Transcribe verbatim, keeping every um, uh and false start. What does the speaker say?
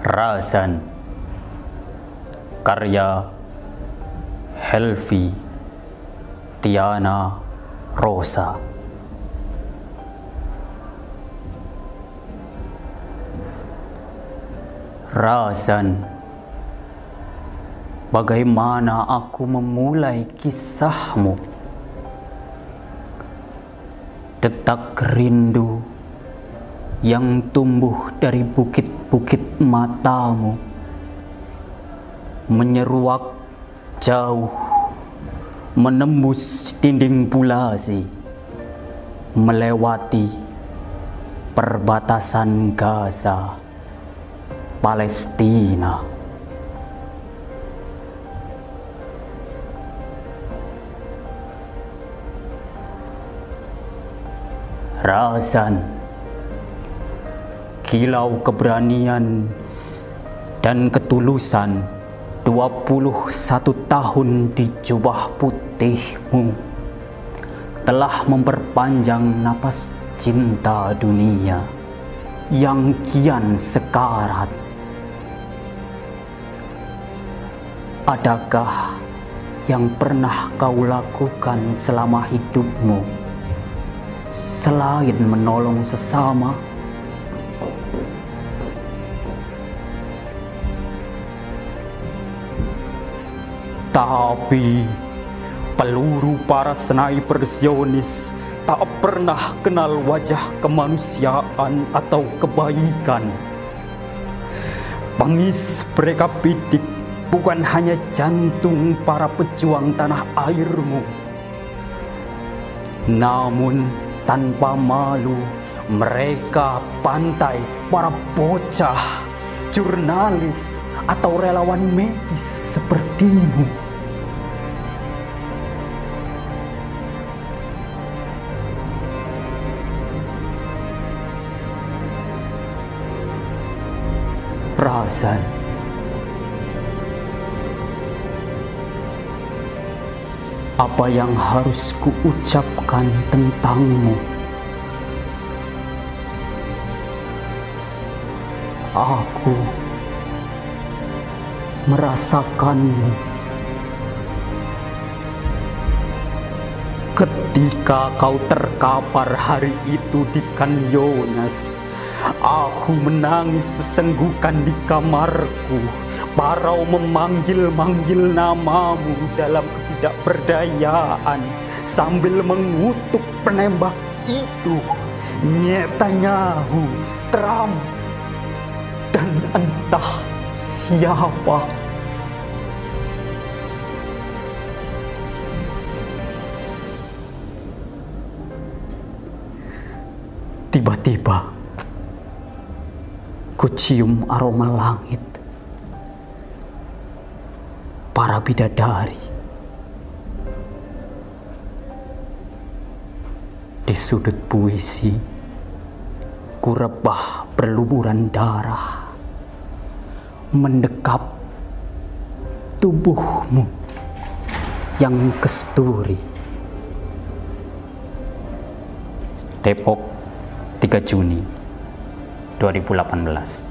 Razan karya Helvy Tiana Rosa. Razan, bagaimana aku memulai kisahmu? Detak rindu yang tumbuh dari bukit-bukit matamu menyeruak jauh, menembus dinding bulasi, melewati perbatasan Gaza, Palestina. Razan, kilau keberanian dan ketulusan dua puluh satu tahun di jubah putihmu telah memperpanjang napas cinta dunia yang kian sekarat. Adakah yang pernah kau lakukan selama hidupmu selain menolong sesama? Tapi peluru para sniper Zionis tak pernah kenal wajah kemanusiaan atau kebaikan. Bangis mereka bidik bukan hanya jantung para pejuang tanah airmu, namun tanpa malu mereka bantai para bocah, jurnalis, atau relawan medis sepertimu. Razan, apa yang harus kuucapkan tentangmu? Aku merasakanmu ketika kau terkapar hari itu di Canyonas. Aku menangis sesenggukan di kamarku. Barau memanggil-manggil namamu dalam ketidakberdayaan sambil mengutuk penembak itu, Netanyahu, Trump, dan entah siapa. Tiba-tiba ku cium aroma langit, para bidadari di sudut puisi. Ku rebah berluburan darah mendekap tubuhmu yang kesturi. Depok, tiga Juni dua ribu delapan belas.